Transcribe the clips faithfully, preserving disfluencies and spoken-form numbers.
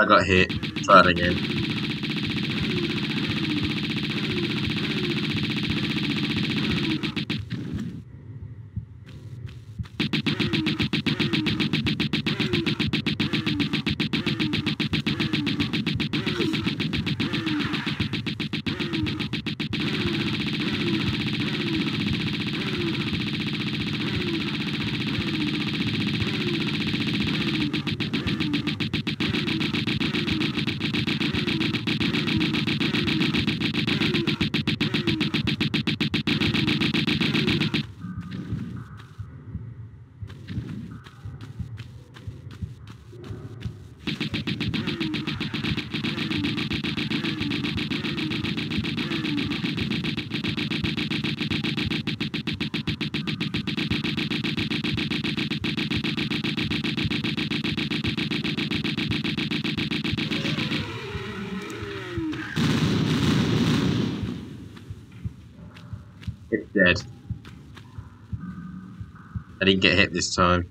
I got hit. Try it again. It's dead. I didn't get hit this time.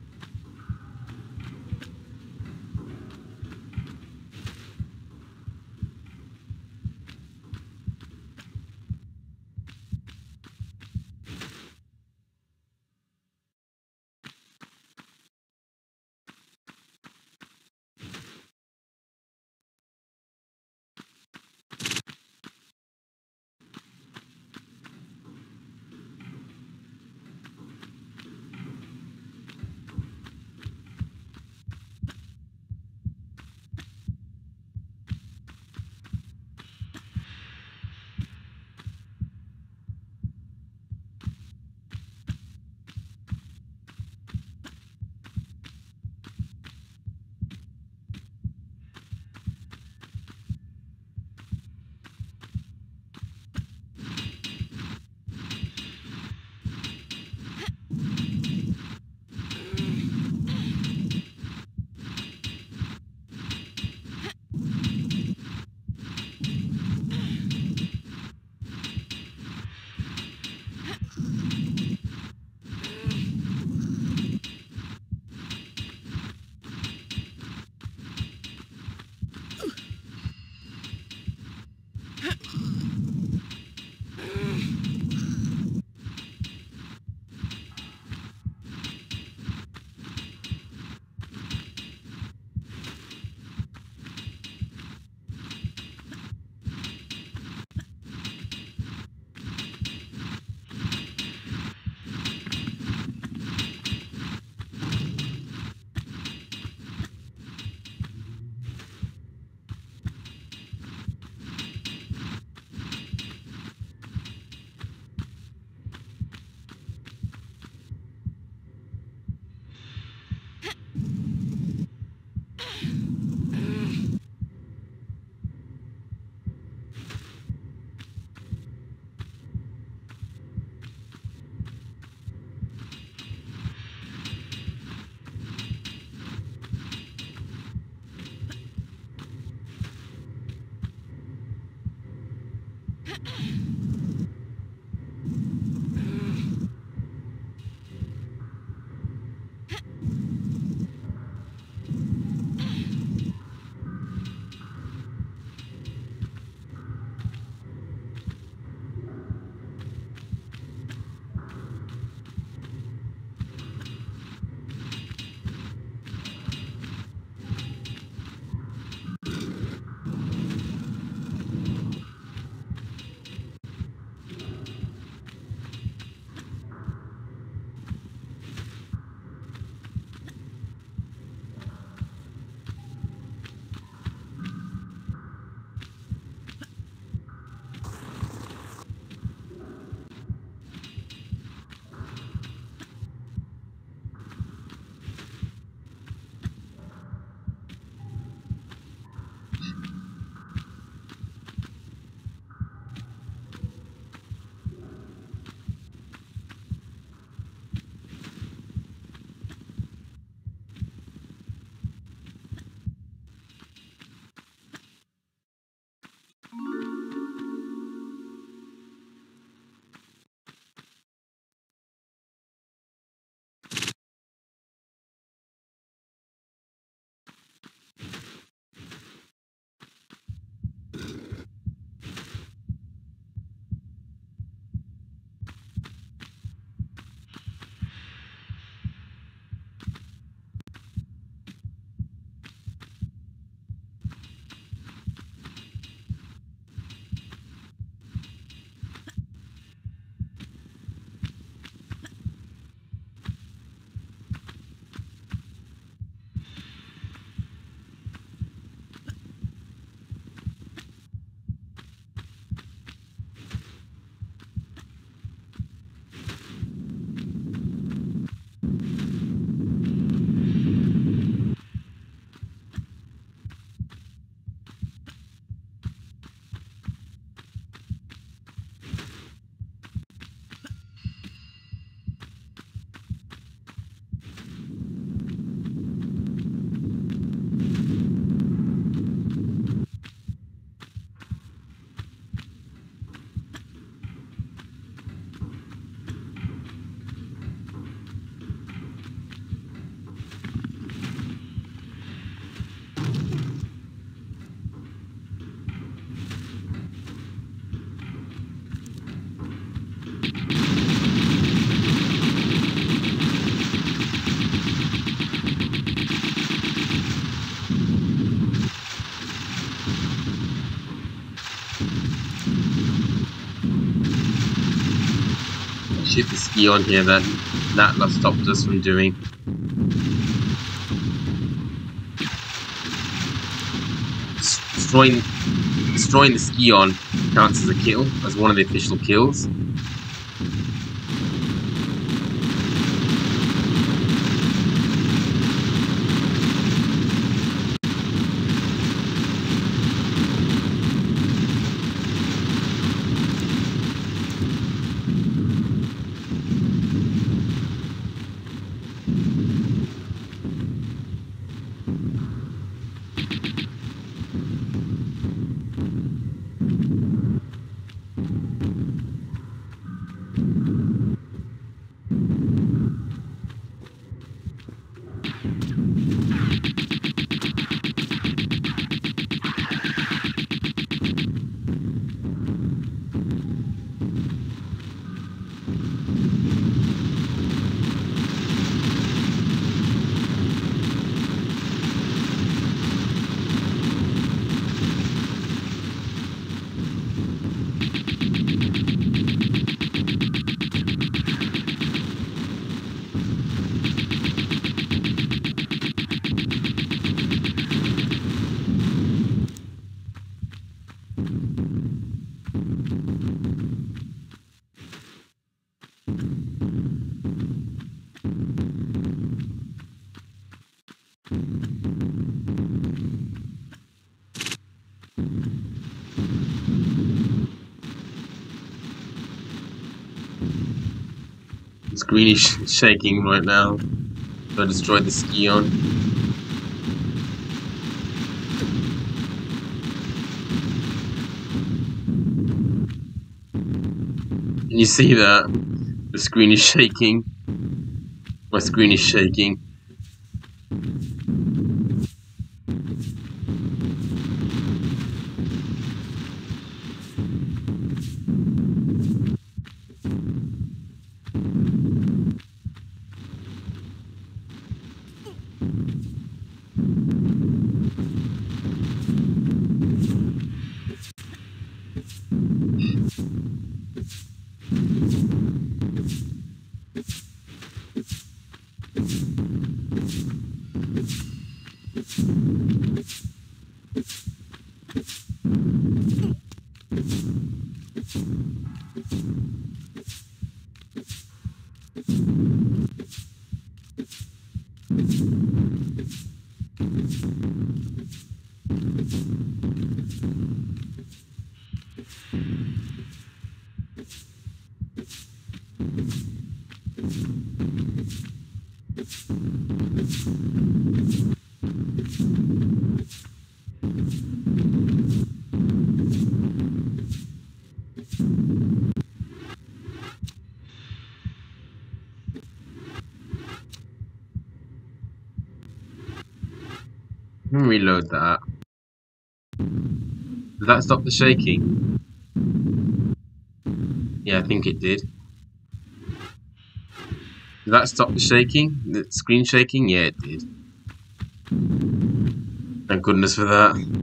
super ski on here that Natla stopped us from doing. Destroying, destroying the Scion counts as a kill, as one of the official kills. Greenish shaking right now, so I destroyed the Scion. Can you see that? The screen is shaking. My screen is shaking. Reload that. Did that stop the shaking? Yeah, I think it did. Did that stop the shaking? The screen shaking? Yeah, it did. Thank goodness for that.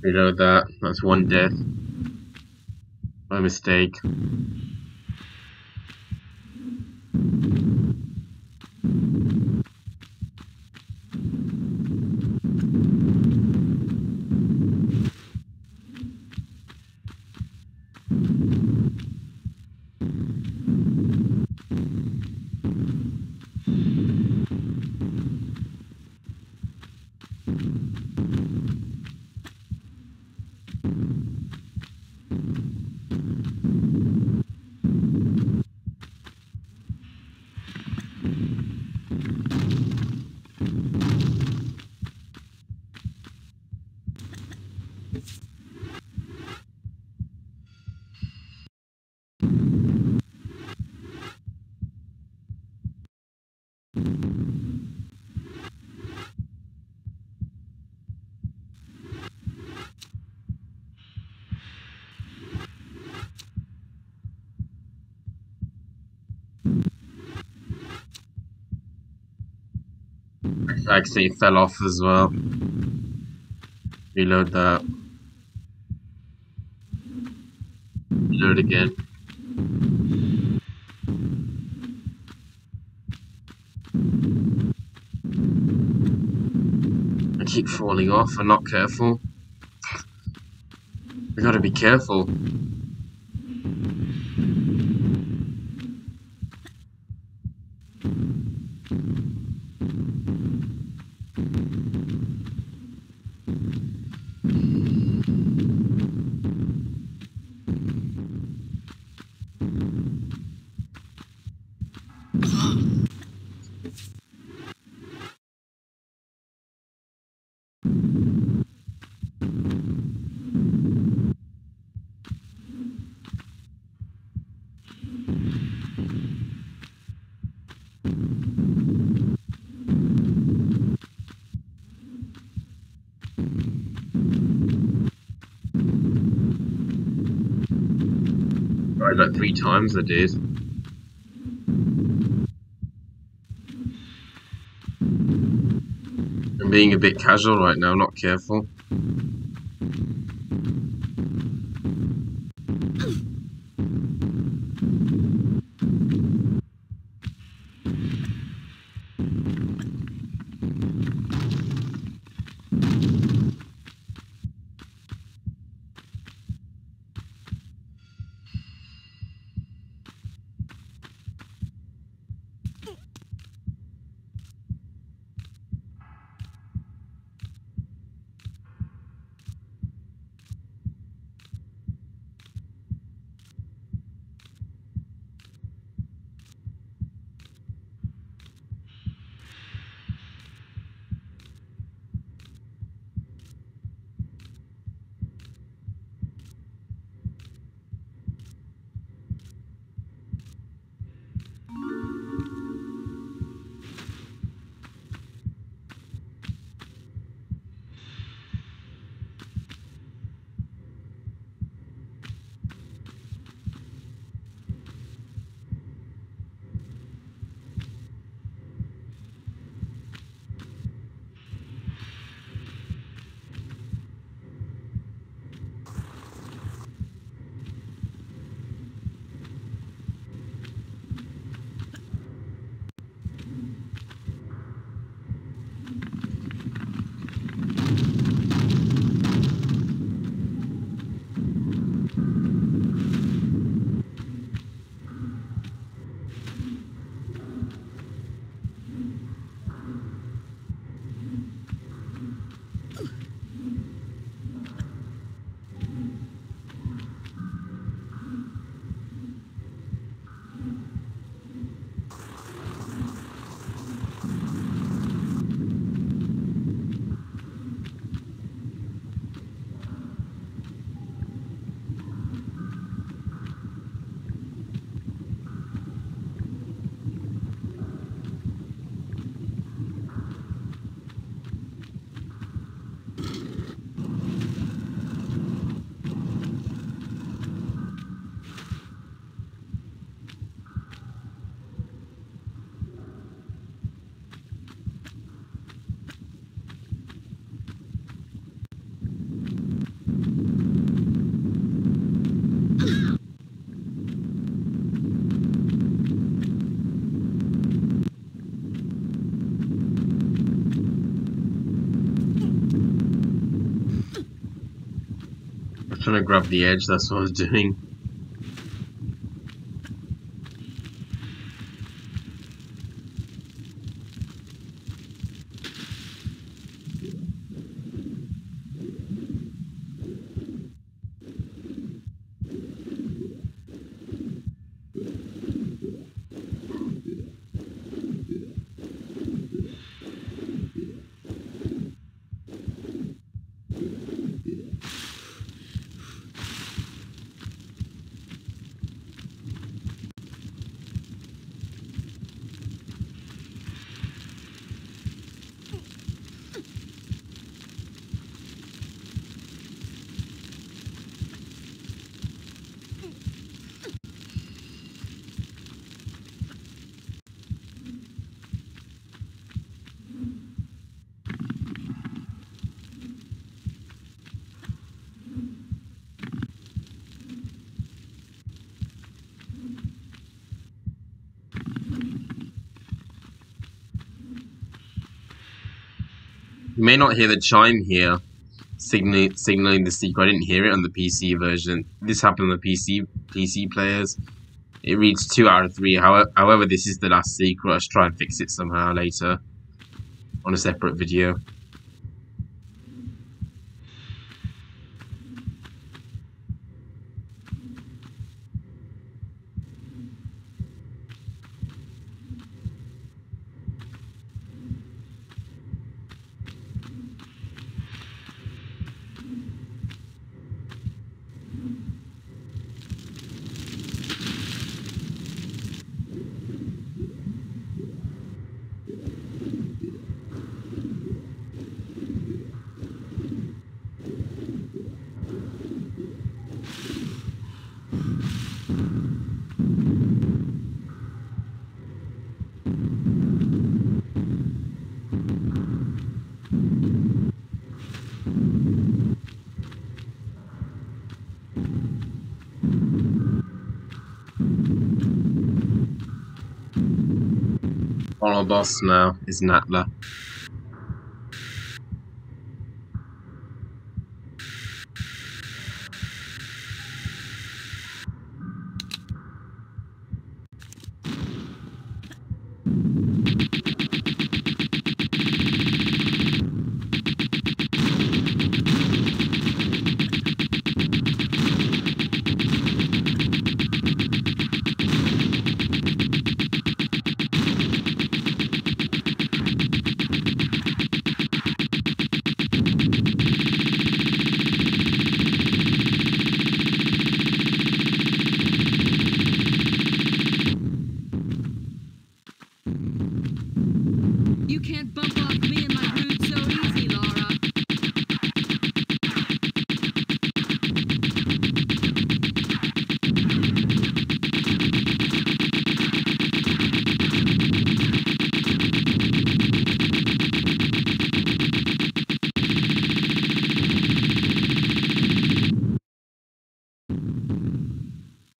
Reload that, that's one death. My mistake. Actually fell off as well. Reload that. Reload again. I keep falling off. I'm not careful. I gotta be careful. Like three times I did. I'm being a bit casual right now, not careful. Trying to grab the edge, that's what I was doing. You may not hear the chime here signaling signaling the secret. I didn't hear it on the P C version. This happened on the P C P C players. It reads two out of three. However, however, this is the last secret. Let's try and fix it somehow later on a separate video. Final boss now is Natla.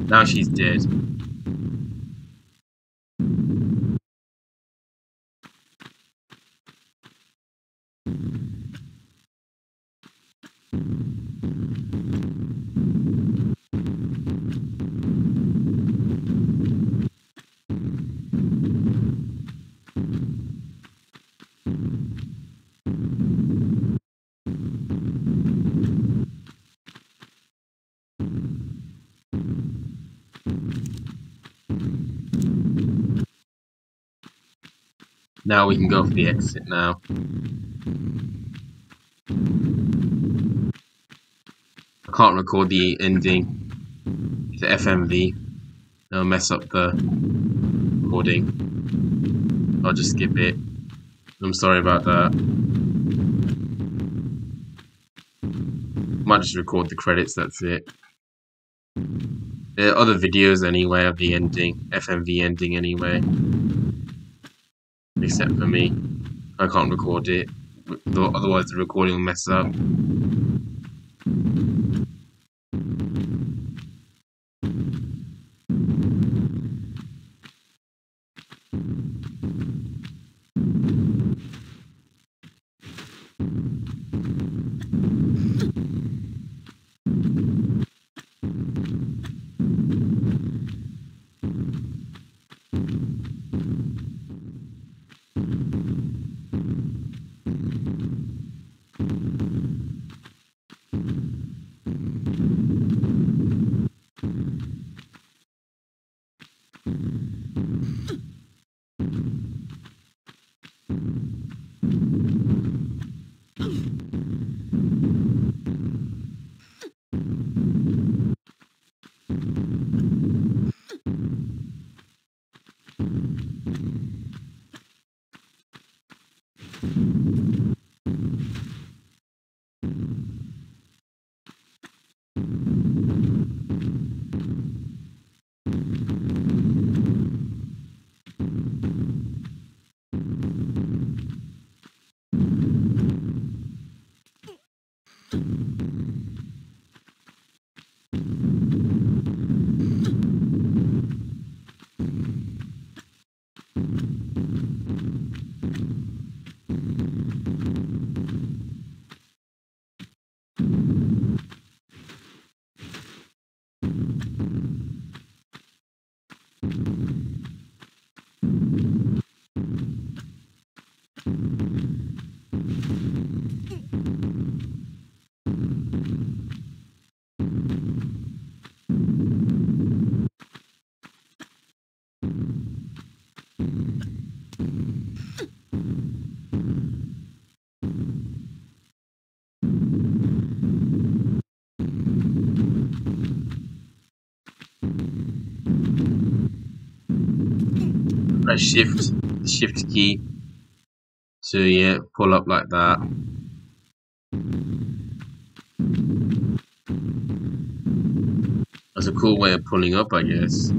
Now she's dead. Now we can go for the exit now. I can't record the ending. It's the F M V. It'll mess up the recording. I'll just skip it. I'm sorry about that. Might just record the credits, that's it. There are other videos anyway of the ending, F M V ending anyway. Except for me, I can't record it, otherwise the recording will mess up. press shift shift key to yeah, pull up like that. That's a cool way of pulling up, I guess.